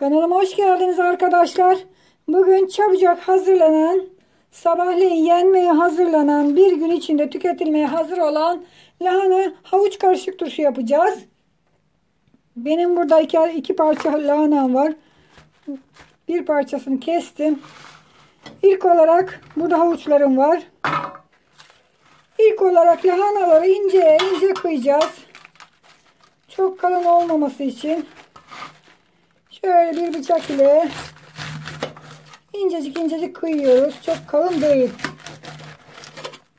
Kanalıma hoş geldiniz arkadaşlar. Bugün çabucak hazırlanan, sabahleyin yenmeye hazırlanan, bir gün içinde tüketilmeye hazır olan lahana havuç karışık turşu yapacağız. Benim burada iki parça lahanam var. Bir parçasını kestim. İlk olarak burada havuçlarım var. İlk olarak lahanaları ince ince kıyacağız. Çok kalın olmaması için. Şöyle bir bıçak ile incecik incecik kıyıyoruz. Çok kalın değil.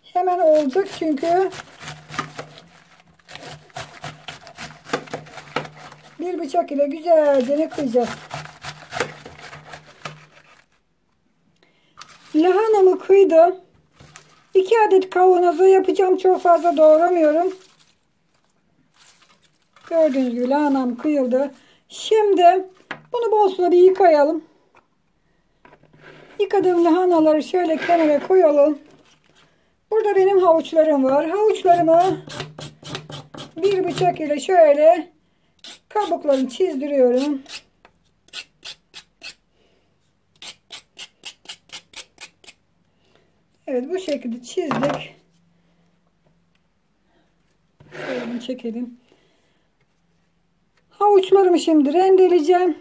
Hemen olacak çünkü. Bir bıçak ile güzelce kıyacağız. Lahanamı kıydım. 2 adet kavanozu yapacağım. Çok fazla doğramıyorum. Gördüğünüz gibi lahanam kıyıldı. Şimdi bunu bol suda bir yıkayalım. Yıkadığım lahanaları şöyle kenara koyalım. Burada benim havuçlarım var. Havuçlarımı bir bıçak ile şöyle kabuklarını çizdiriyorum. Evet, bu şekilde çizdik. Şöyle çekelim. Havuçlarımı şimdi rendeleyeceğim.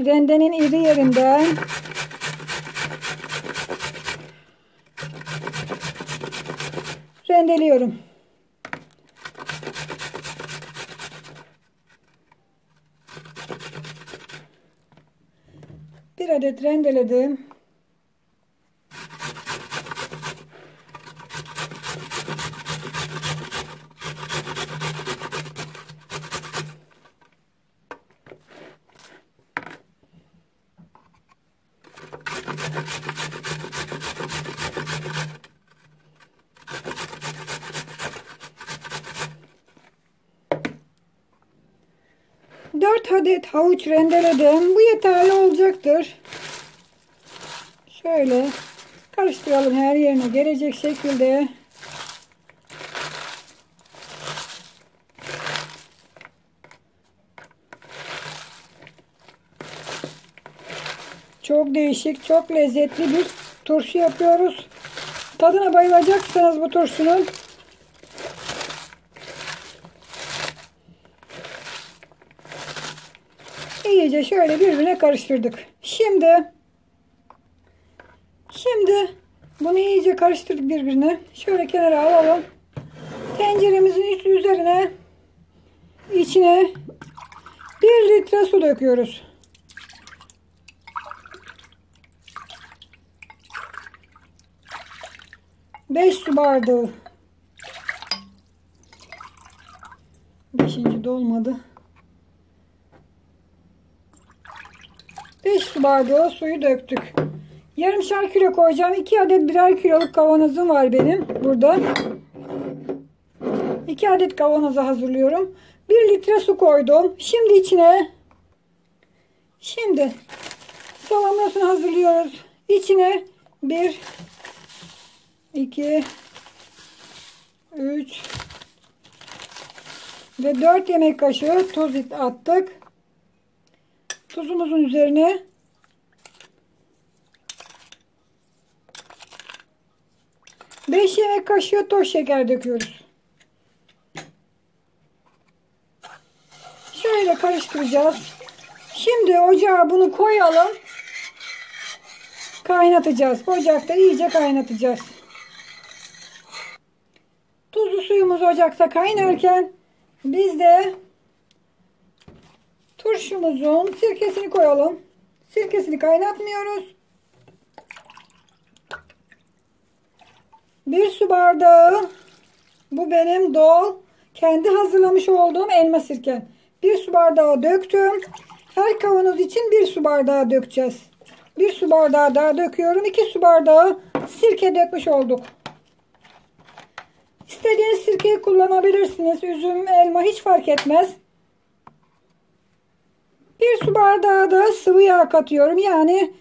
Rendenin iri yerinden. Rendeliyorum. Bir adet rendeledim. Adet havuç rendeledim. Bu yeterli olacaktır. Şöyle karıştıralım, her yerine gelecek şekilde. Çok değişik, çok lezzetli bir turşu yapıyoruz. Tadına bayılacaksınız bu turşunun. İyice şöyle birbirine karıştırdık. Şimdi bunu iyice karıştırdık birbirine. Şöyle kenara alalım. Tenceremizin içine 1 litre su döküyoruz. Su bardağı. 5. dolmadı. 5 su bardağı suyu döktük. Yarımşar kilo koyacağım. 2 adet birer kiloluk kavanozum var benim burada. 2 adet kavanoza hazırlıyorum. 1 litre su koydum. Şimdi içine salamurasını hazırlıyoruz. İçine 1 2 3 ve 4 yemek kaşığı tuz attık. Tuzumuzun üzerine beş yemek kaşığı toz şeker döküyoruz. Şöyle karıştıracağız. Şimdi ocağa bunu koyalım. Kaynatacağız. Ocakta iyice kaynatacağız. Tuzlu suyumuz ocakta kaynarken biz de turşumuzun sirkesini koyalım. Sirkesini kaynatmıyoruz. 1 su bardağı, bu benim kendi hazırlamış olduğum elma sirken. 1 su bardağı döktüm. Her kavanoz için 1 su bardağı dökeceğiz. 1 su bardağı daha döküyorum. 2 su bardağı sirke dökmüş olduk. İstediğiniz sirkeyi kullanabilirsiniz. Üzüm, elma hiç fark etmez. 1 su bardağı da sıvı yağ katıyorum. Yani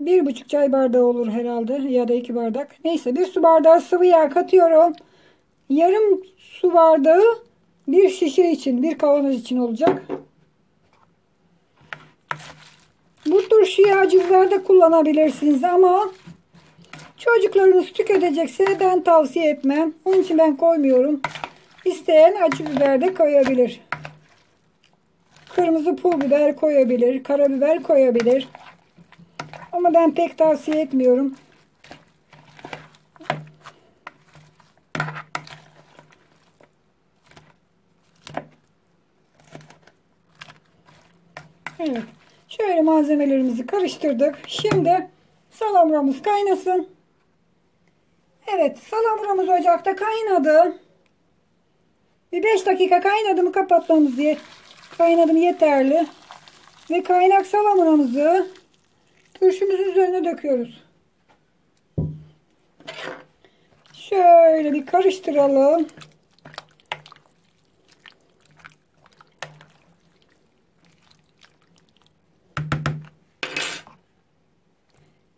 1,5 çay bardağı olur herhalde. Ya da 2 bardak. Neyse, 1 su bardağı sıvı yağ katıyorum. Yarım su bardağı bir şişe için, bir kavanoz için olacak. Küçük hacizlerde kullanabilirsiniz ama çocuklarınız tüketecekse ben tavsiye etmem. Onun için ben koymuyorum. İsteyen acı biber de koyabilir. Kırmızı pul biber koyabilir. Karabiber koyabilir. Ama ben pek tavsiye etmiyorum. Evet. Şöyle malzemelerimizi karıştırdık. Şimdi salamramız kaynasın. Evet, salamramız ocakta kaynadı. Bir 5 dakika kaynadı mı kapatmamız diye kaynadı mı yeterli. Ve kaynak salamramızı turşumuzun üzerine döküyoruz. Şöyle bir karıştıralım.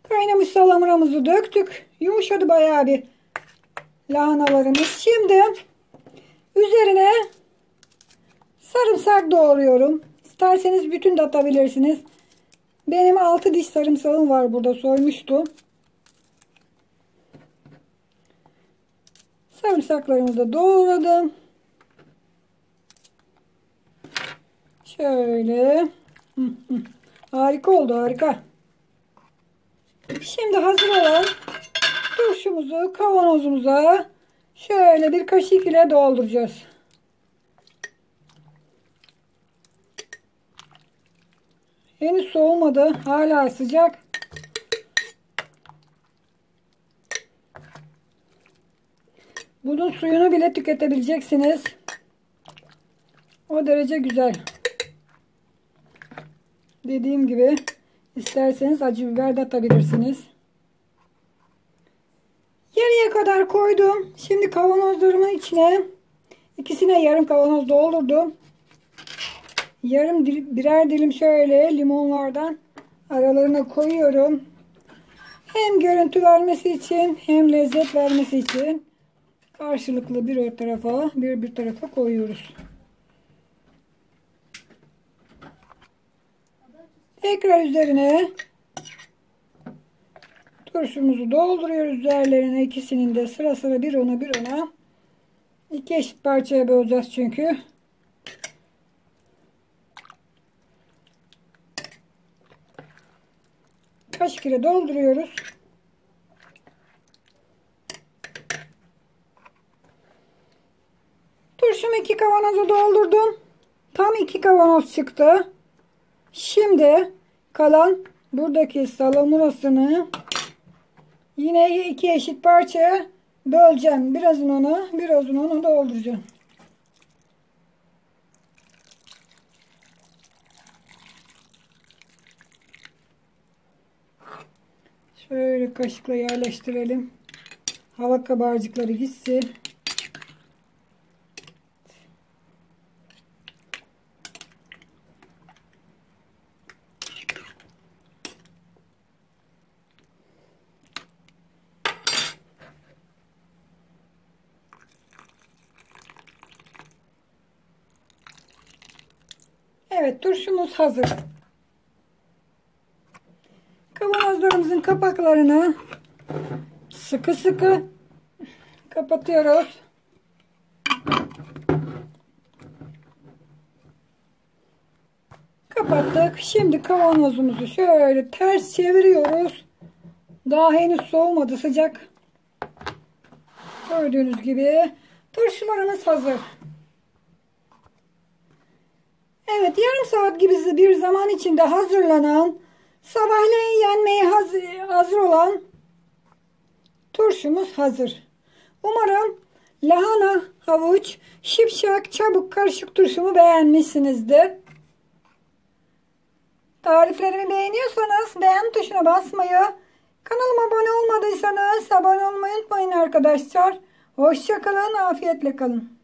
Kaynamış salamramızı döktük. Yumuşadı bayağı bir lahanalarımız. Şimdi üzerine sarımsak doğruyorum. İsterseniz bütün de atabilirsiniz. Benim 6 diş sarımsağım var burada, soymuştum. Sarımsaklarımı da doğradım. Şöyle. Harika oldu, harika. Şimdi hazır olan turşumuzu kavanozumuza şöyle bir kaşık ile dolduracağız. Henüz soğumadı, hala sıcak. Bunun suyunu bile tüketebileceksiniz. O derece güzel. Dediğim gibi İsterseniz acı biber de atabilirsiniz. Yarıya kadar koydum. Şimdi kavanozlarımın içine ikisine yarım kavanoz doldurdum. Yarım birer dilim şöyle limonlardan aralarına koyuyorum. Hem görüntü vermesi için hem lezzet vermesi için karşılıklı bir tarafa koyuyoruz. Tekrar üzerine turşumuzu dolduruyoruz. Üzerlerine ikisinin de sıra sıra bir ona. İki eşit parçaya böleceğiz çünkü. Kaşık ile dolduruyoruz. Turşumu 2 kavanoza doldurdum. Tam 2 kavanoz çıktı. Şimdi kalan buradaki salamurasını yine 2 eşit parçaya böleceğim. Birazını ona, birazını onu dolduracağım. Şöyle kaşıkla yerleştirelim. Hava kabarcıkları gitsin. Evet, turşumuz hazır. Kavanozlarımızın kapaklarını sıkı sıkı kapatıyoruz. Kapattık. Şimdi kavanozumuzu şöyle ters çeviriyoruz. Daha henüz soğumadı, sıcak. Gördüğünüz gibi turşularımız hazır. Evet, yarım saat gibi bir zaman içinde hazırlanan, sabahleyin yenmeye hazır olan turşumuz hazır. Umarım lahana, havuç, şipşak, çabuk karışık turşumu beğenmişsinizdir. Tariflerimi beğeniyorsanız beğen tuşuna basmayı, kanalıma abone olmadıysanız abone olmayı unutmayın arkadaşlar. Hoşça kalın, afiyetle kalın.